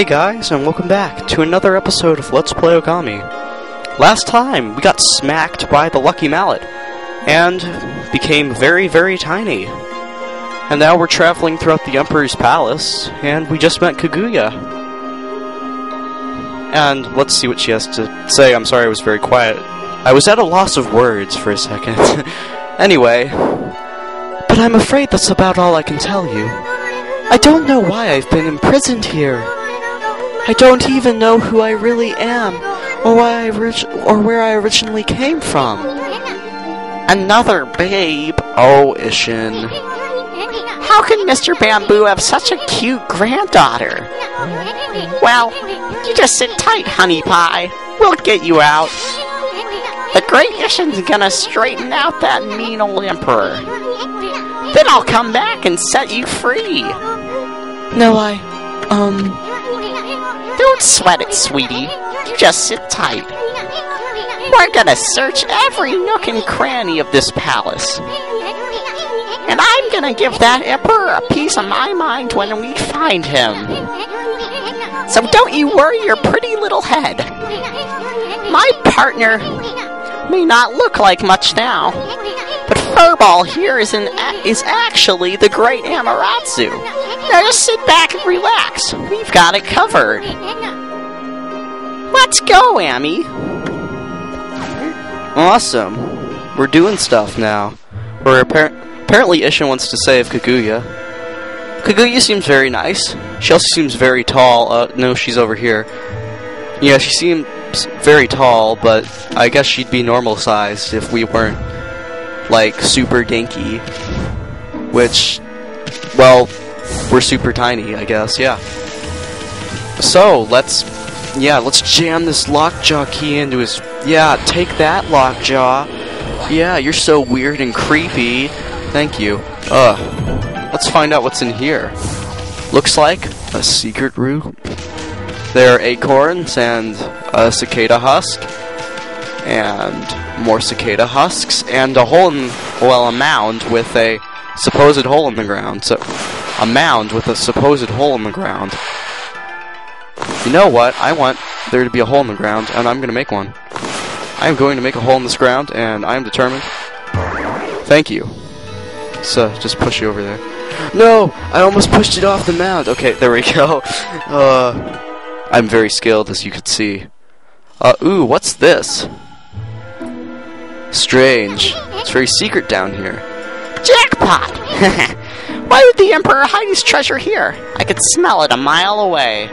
Hey guys, and welcome back to another episode of Let's Play Okami. Last time, we got smacked by the Lucky Mallet, and became very, very tiny. And now we're traveling throughout the Emperor's Palace, and we just met Kaguya. And let's see what she has to say. I'm sorry I was very quiet. I was at a loss of words for a second. Anyway, but I'm afraid that's about all I can tell you. I don't know why I've been imprisoned here. I don't even know who I really am, or why or where I originally came from. Another babe. Oh, Isshin. How can Mr. Bamboo have such a cute granddaughter? Well, you just sit tight, honey pie. We'll get you out. The great Isshin's gonna straighten out that mean old emperor. Then I'll come back and set you free. No, Don't sweat it, sweetie. You just sit tight. We're gonna search every nook and cranny of this palace. And I'm gonna give that emperor a piece of my mind when we find him. So don't you worry your pretty little head. My partner may not look like much now, but Furball here is actually the great Amaterasu. Now just sit back and relax. We've got it covered. Let's go, Ammy. Awesome. We're doing stuff now. We're apparently Isshin wants to save Kaguya. Kaguya seems very nice. She also seems very tall. No, she's over here. Yeah, she seemed very tall, but I guess she'd be normal sized if we weren't like super dinky, which, well, we're super tiny, I guess. Yeah, so let's jam this lockjaw key into his. Yeah, take that, lockjaw. Yeah, you're so weird and creepy. Thank you. Let's find out what's in here. Looks like a secret room. There are acorns and a cicada husk, and more cicada husks, and a hole in, well, a mound with a supposed hole in the ground. So, a mound with a supposed hole in the ground. You know what? I want there to be a hole in the ground, and I'm going to make one. I am going to make a hole in this ground, and I am determined. Thank you. So, just push you over there. No! I almost pushed it off the mound! Okay, there we go. I'm very skilled, as you could see. Ooh, what's this? Strange. It's very secret down here. Jackpot! Why would the Emperor hide his treasure here? I could smell it a mile away.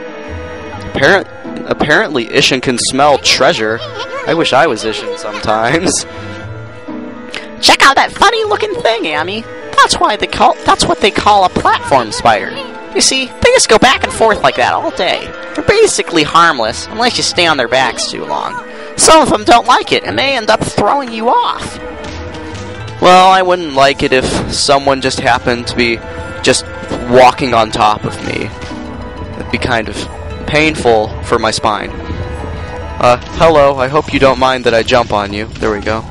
Apparently, Isshin can smell treasure. I wish I was Isshin sometimes. Check out that funny-looking thing, Ammy. That's what they call a platform spider. You see, they just go back and forth like that all day. They're basically harmless, unless you stay on their backs too long. Some of them don't like it, and they end up throwing you off. Well, I wouldn't like it if someone just happened to be just walking on top of me. It'd be kind of painful for my spine. Hello, I hope you don't mind that I jump on you. There we go.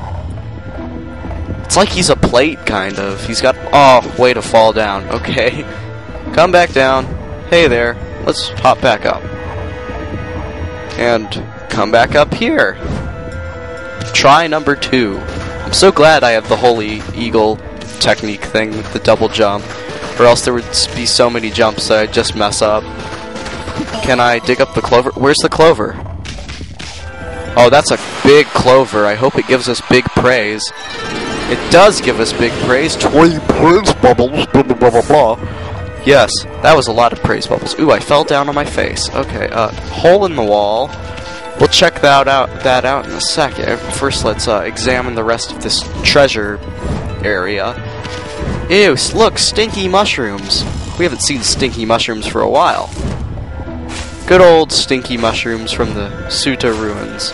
It's like he's a plate, kind of. He's got... Oh, way to fall down. Okay. Come back down. Hey there. Let's hop back up. And come back up here. Try number two. I'm so glad I have the Holy Eagle technique thing with the double jump, or else there would be so many jumps that I'd just mess up. Can I dig up the clover? Where's the clover? Oh, that's a big clover. I hope it gives us big praise. It does give us big praise. 20 praise bubbles, blah, blah, blah, blah, blah. Yes, that was a lot of praise bubbles. Ooh, I fell down on my face. Okay, hole in the wall. We'll check that out in a second. First, let's examine the rest of this treasure area. Ew, look, stinky mushrooms. We haven't seen stinky mushrooms for a while. Good old stinky mushrooms from the Suta ruins.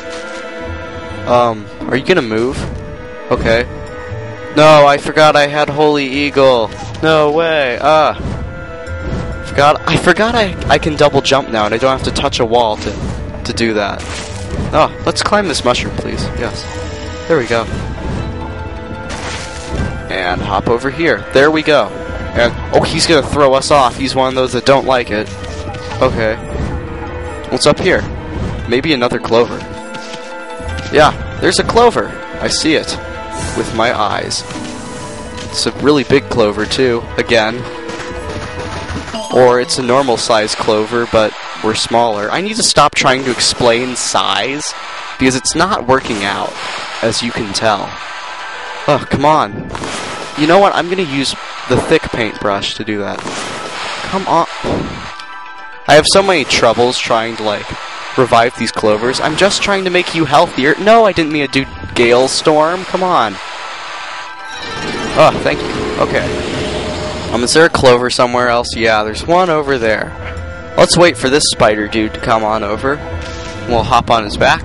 Are you gonna move? Okay. No, I forgot I had Holy Eagle. No way. I can double jump now, and I don't have to touch a wall to do that. Oh, let's climb this mushroom, please. Yes. There we go. And hop over here. There we go. And oh, he's gonna throw us off. He's one of those that don't like it. Okay. What's up here? Maybe another clover. Yeah, there's a clover. I see it with my eyes. It's a really big clover too, again. Or it's a normal size clover, but we're smaller. I need to stop trying to explain size because it's not working out, as you can tell. Oh, come on. You know what? I'm gonna use the thick paintbrush to do that. Come on. I have so many troubles trying to, like, revive these clovers. I'm just trying to make you healthier. No, I didn't mean to do Gale Storm. Come on. Oh, thank you. Okay. Is there a clover somewhere else? Yeah, there's one over there. Let's wait for this spider dude to come on over. We'll hop on his back.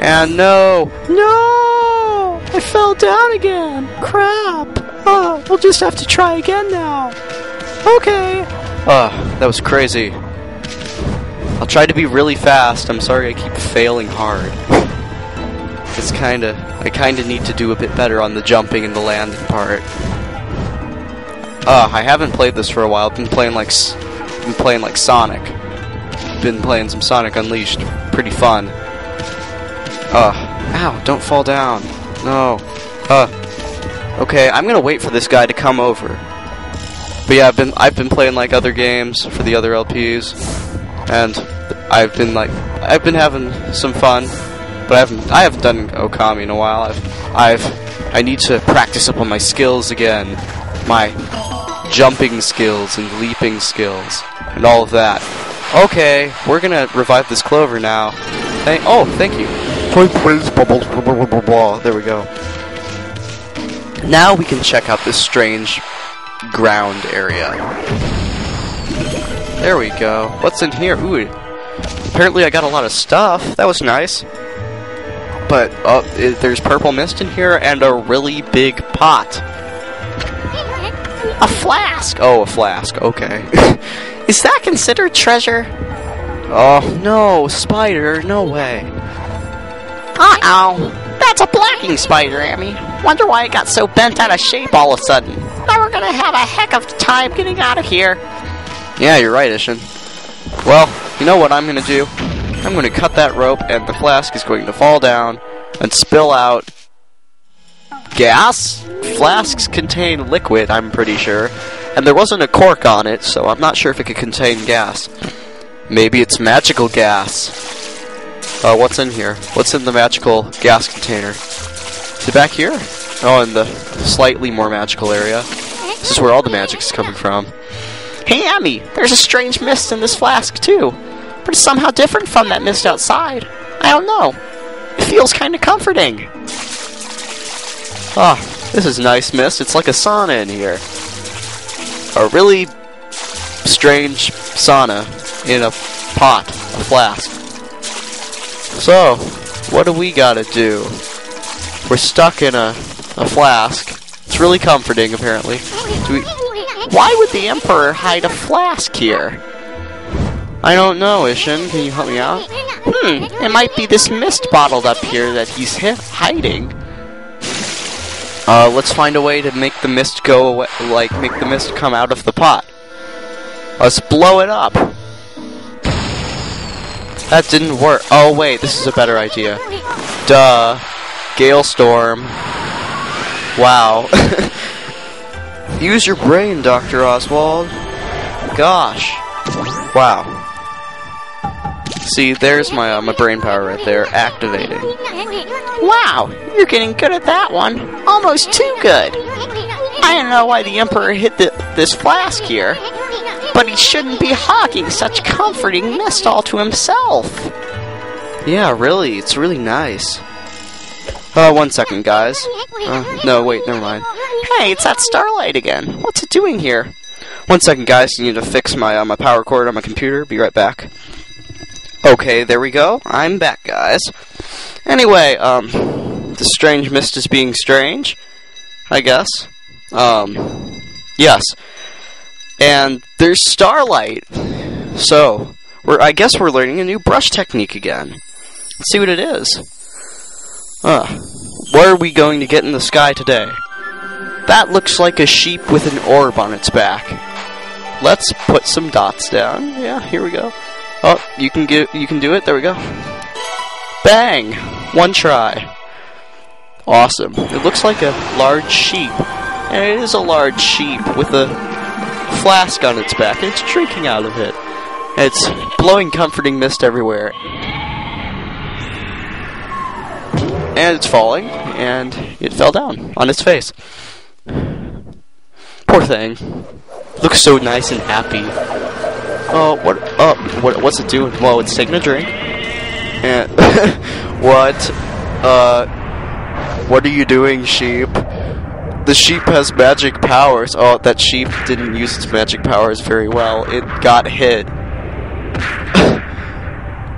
And no! No! I fell down again! Crap! Oh, we'll just have to try again now. Okay. That was crazy. I'll try to be really fast. I'm sorry I keep failing hard. It's kinda... I kinda need to do a bit better on the jumping and the landing part. I haven't played this for a while. I've been playing like... Sonic. Been playing some Sonic Unleashed. Pretty fun. Ow, don't fall down. No. Okay, I'm gonna wait for this guy to come over. But yeah, I've been playing like other games for the other LPs. And I've been having some fun, but I haven't done Okami in a while. I need to practice up on my skills again, my jumping skills and leaping skills and all of that. Okay, we're gonna revive this clover now. Thank you. Please, bubbles, blah, blah, blah, blah. There we go. Now we can check out this strange ground area. There we go. What's in here? Ooh. Apparently I got a lot of stuff. That was nice. But there's purple mist in here and a really big pot. A flask. Oh, a flask. Okay. Is that considered treasure? Oh, no. Spider. No way. Uh-oh. That's a blacking spider, Ammy. Wonder why it got so bent out of shape all of a sudden. Now we're gonna have a heck of a time getting out of here. Yeah, you're right, Isshin. Well, you know what I'm going to do? I'm going to cut that rope, and the flask is going to fall down and spill out gas? Flasks contain liquid, I'm pretty sure. And there wasn't a cork on it, so I'm not sure if it could contain gas. Maybe it's magical gas. What's in here? What's in the magical gas container? Is it back here? Oh, in the slightly more magical area. This is where all the magic's coming from. Hey, Ammy, there's a strange mist in this flask, too. But it's somehow different from that mist outside. I don't know. It feels kind of comforting. This is nice mist. It's like a sauna in here. A really strange sauna in a pot, a flask. So, what do we gotta do? We're stuck in a flask. It's really comforting, apparently. Why would the Emperor hide a flask here? I don't know, Isshin. Can you help me out? It might be this mist bottled up here that he's hiding. Let's find a way to make the mist go away, like, make the mist come out of the pot. Let's blow it up. That didn't work. Oh, wait, this is a better idea. Duh. Gale Storm. Wow. Use your brain, Dr. Oswald. Gosh. Wow. See, there's my my brain power right there, activating. Wow, you're getting good at that one. Almost too good. I don't know why the Emperor hid this flask here, but he shouldn't be hogging such comforting mist all to himself. Yeah, really, it's really nice. One second, guys. No, wait, never mind. Hey, it's that starlight again. What's it doing here? One second, guys. I need to fix my power cord on my computer. Be right back. Okay, there we go. I'm back, guys. Anyway, the strange mist is being strange, I guess. Yes. And there's starlight. So, I guess we're learning a new brush technique again. Let's see what it is. What are we going to get in the sky today? That looks like a sheep with an orb on its back. Let's put some dots down. Yeah, here we go. Oh, you can do it. There we go. Bang! One try. Awesome. It looks like a large sheep. And it is a large sheep with a flask on its back. It's drinking out of it. And it's blowing comforting mist everywhere. And it's falling, and it fell down on its face. Poor thing. Looks so nice and happy. Oh, what up? Oh, what's it doing? Well, it's taking a drink. And what are you doing, sheep? The sheep has magic powers. Oh, that sheep didn't use its magic powers very well. It got hit.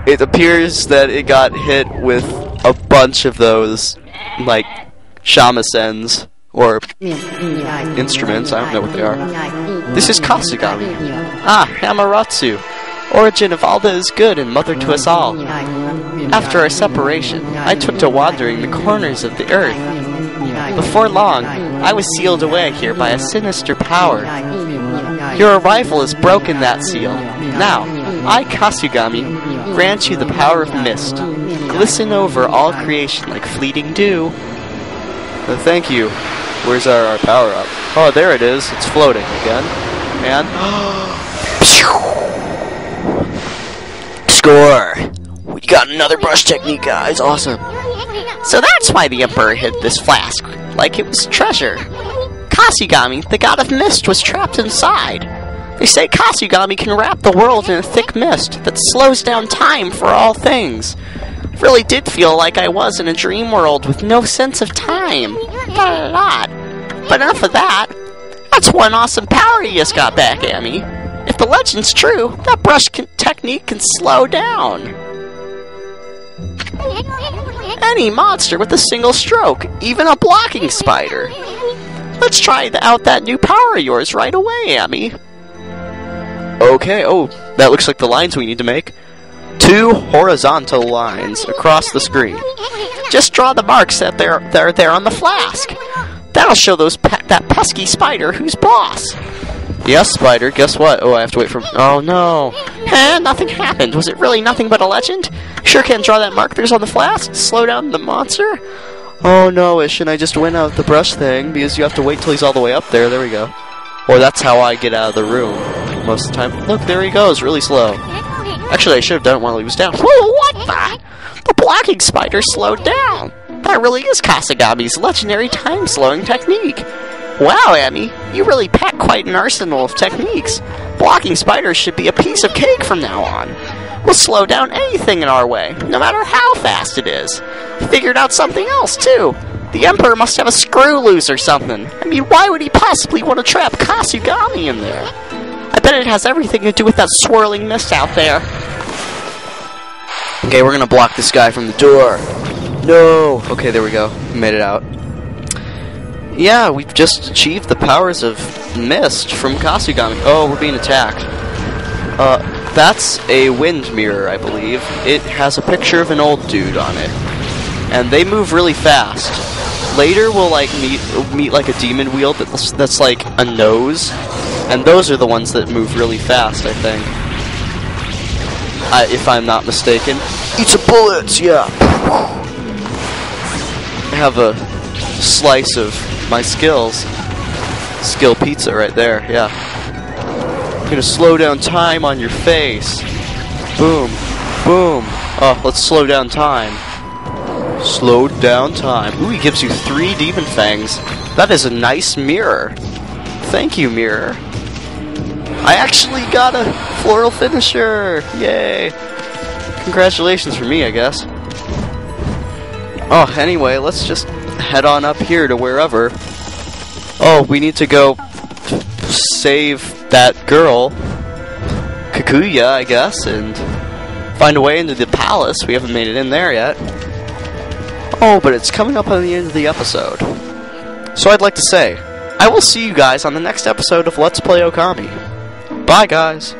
It appears that it got hit with a bunch of those, like, shamisen or instruments. I don't know what they are. This is Kasugami. Ah, Amaterasu. Origin of Alda is good and mother to us all. After our separation, I took to wandering the corners of the earth. Before long, I was sealed away here by a sinister power. Your arrival has broken that seal. Now, I, Kasugami, grant you the power of mist. Glisten over all creation like fleeting dew. Oh, thank you. Where's our power up? Oh, there it is. It's floating again. And... Score! We got another brush technique, guys. Awesome. So that's why the Emperor hid this flask, like it was treasure. Kasugami, the god of mist, was trapped inside. They say Kasugami can wrap the world in a thick mist that slows down time for all things. I really did feel like I was in a dream world with no sense of time. Not a lot. But enough of that. That's one awesome power you just got back, Ammy. If the legend's true, that brush technique can slow down any monster with a single stroke, even a blocking spider. Let's try out that new power of yours right away, Ammy. Okay, oh, that looks like the lines we need to make. 2 horizontal lines across the screen. Just draw the marks that are there on the flask. That'll show those that pesky spider who's boss. Yes, spider, guess what? Oh, I have to wait for... Oh, no. Nothing happened. Was it really nothing but a legend? Sure can draw that mark there's on the flask. Slow down the monster. Oh, no, Isshin, I just went out the brush thing because you have to wait till he's all the way up there. There we go. Or that's how I get out of the room most of the time. Look, there he goes, really slow. Actually, I should have done it while he was down. Whoa, what the? The blocking spider slowed down. That really is Kasugami's legendary time-slowing technique. Wow, Ammy, you really pack quite an arsenal of techniques. Blocking spiders should be a piece of cake from now on. We'll slow down anything in our way, no matter how fast it is. Figured out something else, too. The Emperor must have a screw loose or something. I mean, why would he possibly want to trap Kasugami in there? I bet it has everything to do with that swirling mist out there. Okay, we're gonna block this guy from the door. No! Okay, there we go. We made it out. Yeah, we've just achieved the powers of mist from Kasugami. Oh, we're being attacked. That's a wind mirror, I believe. It has a picture of an old dude on it. And they move really fast. Later we'll like meet like a demon wheel that's like a nose. And those are the ones that move really fast, I think. If I'm not mistaken. It's a bullet, yeah. I have a slice of my skills. Skill pizza right there, yeah. I'm gonna slow down time on your face. Boom. Boom. Oh, let's slow down time. Slow down time. Ooh, he gives you 3 demon fangs. That is a nice mirror. Thank you, mirror. I actually got a floral finisher! Yay! Congratulations for me, I guess. Oh, anyway, let's just head on up here to wherever. Oh, we need to go save that girl, Kaguya, I guess, and find a way into the palace. We haven't made it in there yet. Oh, but it's coming up on the end of the episode. So I'd like to say, I will see you guys on the next episode of Let's Play Okami. Bye, guys.